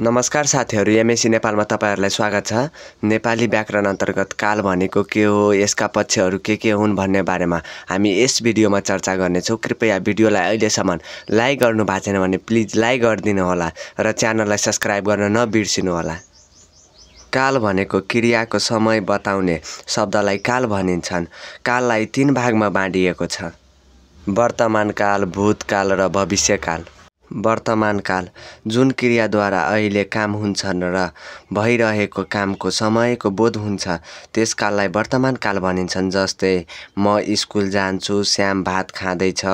नमस्कार साथीहरु, एमएससी नेपालमा तपाईहरुलाई स्वागत छ। नेपाली व्याकरण अन्तर्गत काल भनेको के हो, यसका पक्षहरु के हुन् भन्ने बारेमा हामी यस भिडियोमा चर्चा गर्ने छौं। कृपया भिडियोलाई अहिलेसम्म लाइक गर्नु भएको छैन भने प्लिज लाइक गरिदिनु होला र च्यानललाई सब्स्क्राइब गर्न नबिर्सिनु होला। काल भनेको क्रियाको समय बताउने शब्दलाई काल भनिन्छन्। काललाई तीन भागमा बाँडिएको छ: वर्तमान काल, भूतकाल र भविष्यकाल। वर्तमान काल जुन क्रियाद्वारा अहिले काम हुन्छन् र भइरहेको कामको समयको बोध हुन्छ, त्यस काललाई वर्तमान काल भनिन्छन्। जस्तै, म स्कुल जान्छु, श्याम भात खाँदैछ,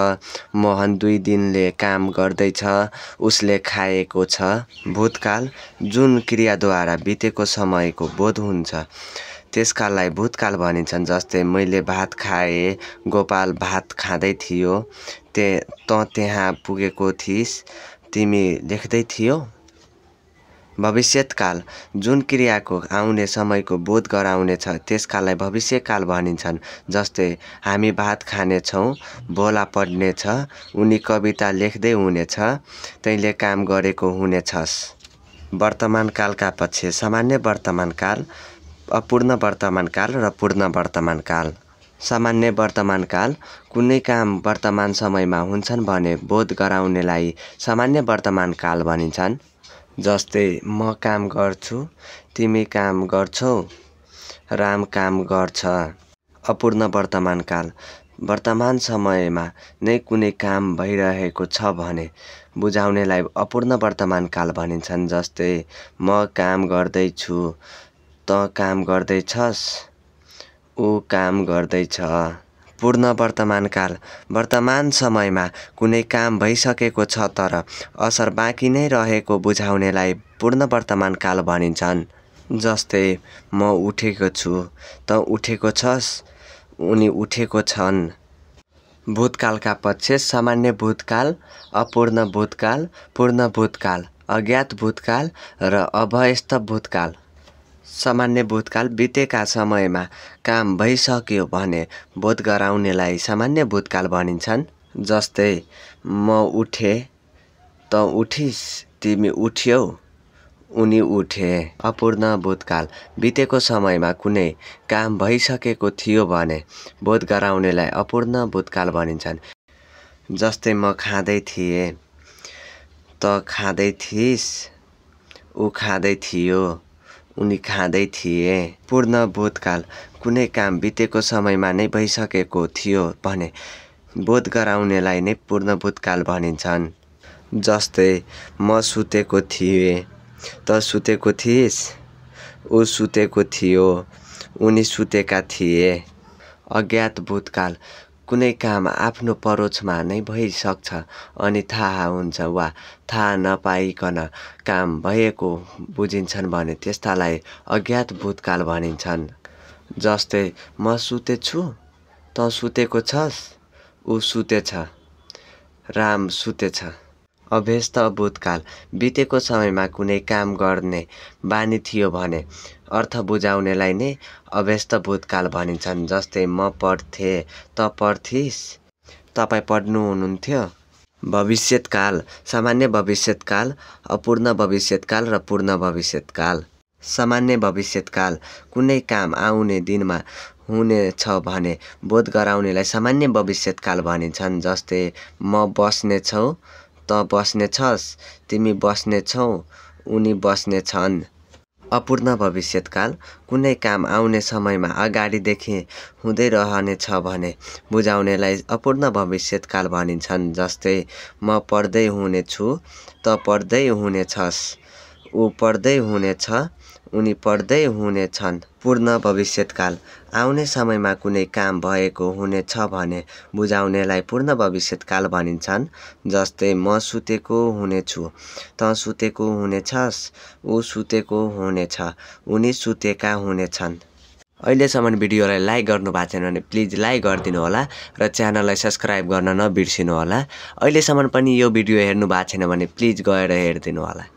मोहन दुई दिनले काम गर्दैछ, उसले खाएको छ। भूतकाल जुन क्रियाद्वारा बितेको समयको बोध हुन्छ, त्यस काललाई भूतकाल भनिन्छन्। जस्तै, मैले भात खाएँ, गोपाल भात खाँदै थियो, त त्यहाँ पुगेको थिइस्, तिमी लेख्दै थियो। भविष्यतकाल जुन क्रियाको आउने समयको बोध गराउनेछ, त्यस काललाई भविष्यकाल भनिन्छन्। जस्तै, हामी भात खानेछौँ, भोला पढ्नेछ, उनी कविता लेख्दै हुनेछ, तैँले काम गरेको हुनेछस्। वर्तमानकालका पक्ष: सामान्य वर्तमानकाल, अपूर्ण वर्तमानकाल र पूर्ण वर्तमानकाल। सामान्य वर्तमानकाल कुनै काम वर्तमान समयमा हुन्छन् भने बोध गराउनेलाई सामान्य वर्तमानकाल भनिन्छन्। जस्तै, म काम गर्छु, तिमी काम गर्छौ, राम काम गर्छ। अपूर्ण वर्तमानकाल वर्तमान समयमा नै कुनै काम भइरहेको छ भने बुझाउनेलाई अपूर्ण वर्तमानकाल भनिन्छन्। जस्तै, म काम गर्दैछु, त काम गर्दैछस्, ऊ काम गर्दैछ। पूर्ण वर्तमानकाल वर्तमान समयमा कुनै काम भइसकेको छ तर असर बाँकी नै रहेको बुझाउनेलाई पूर्ण वर्तमानकाल भनिन्छन्। जस्तै, म उठेको छु, त उठेको छस्, उनी उठेको छन्। भूतकालका पक्ष: सामान्य भूतकाल, अपूर्ण भूतकाल, पूर्ण भूतकाल, अज्ञात भूतकाल र अभ्यस्त भूतकाल। सामान्य भूतकाल बितेका समयमा काम भइसक्यो भने बोध गराउनेलाई सामान्य भूतकाल भनिन्छन्। जस्तै, म उठे, त उठिस्, तिमी उठ्यौ, उनी उठे। अपूर्ण भूतकाल बितेको समयमा कुनै काम भइसकेको थियो भने बोध गराउनेलाई अपूर्ण भूतकाल भनिन्छन्। जस्तै, म खाँदै थिएँ, त खाँदै थिइस्, ऊ खाँदै थियो, उनी खाँदै थिए। पूर्ण भूतकाल कुनै काम बितेको समयमा नै भइसकेको थियो भने बोध गराउनेलाई नै पूर्ण भूतकाल भनिन्छन्। जस्तै, म सुतेको थिएँ, त सुतेको थिइस्, ऊ सुतेको थियो, उनी सुतेका थिए। अज्ञात भूतकाल कुनै काम आफ्नो परोक्षमा नै भइसक्छ अनि थाहा हुन्छ वा थाहा नपाइकन काम भएको बुझिन्छन् भने त्यस्तालाई अज्ञात भूतकाल भनिन्छन्। जस्तै, म सुतेछु, त सुतेको छस्, ऊ सुतेछ, राम सुतेछ। अभ्यस्त भूतकाल बितेको समयमा कुनै काम गर्ने बानी थियो भने अर्थ बुझाउनेलाई नै अभ्यस्त भूतकाल भनिन्छन्। जस्तै, म पढ्थेँ, त पढ्थिस्, तपाईँ पढ्नुहुन्थ्यो। भविष्यतकाल सामान्य भविष्यतकाल, अपूर्ण भविष्यतकाल र पूर्ण भविष्यतकाल। सामान्य भविष्यतकाल कुनै काम आउने दिनमा हुनेछ भने बोध गराउनेलाई सामान्य भविष्यतकाल भनिन्छन्। जस्तै, म बस्नेछौ, त बस्नेछस्, तिमी बस्नेछौ, उनी बस्नेछन्। अपूर्ण भविष्यतकाल कुनै काम आउने समयमा अगाडिदेखि हुँदै रहनेछ भने बुझाउनेलाई अपूर्ण भविष्यतकाल भनिन्छन्। जस्तै, म पढ्दै हुनेछु, त पढ्दै हुनेछस्, ऊ पढ्दै हुनेछ, उनी पढ्दै हुनेछन्। पूर्ण भविष्यतकाल आउने समयमा कुनै काम भएको हुनेछ भने बुझाउनेलाई पूर्ण भविष्यतकाल भनिन्छन्। जस्तै, म सुतेको हुनेछु, त सुतेको हुनेछस्, ऊ सुतेको हुनेछ, उनी सुतेका हुनेछन्। अहिलेसम्म भिडियोलाई लाइक गर्नुभएको छैन भने प्लिज लाइक गरिदिनु होला र च्यानललाई सब्स्क्राइब गर्न नबिर्सिनु होला। अहिलेसम्म पनि यो भिडियो हेर्नु भएको छैन भने प्लिज गएर हेरिदिनु होला।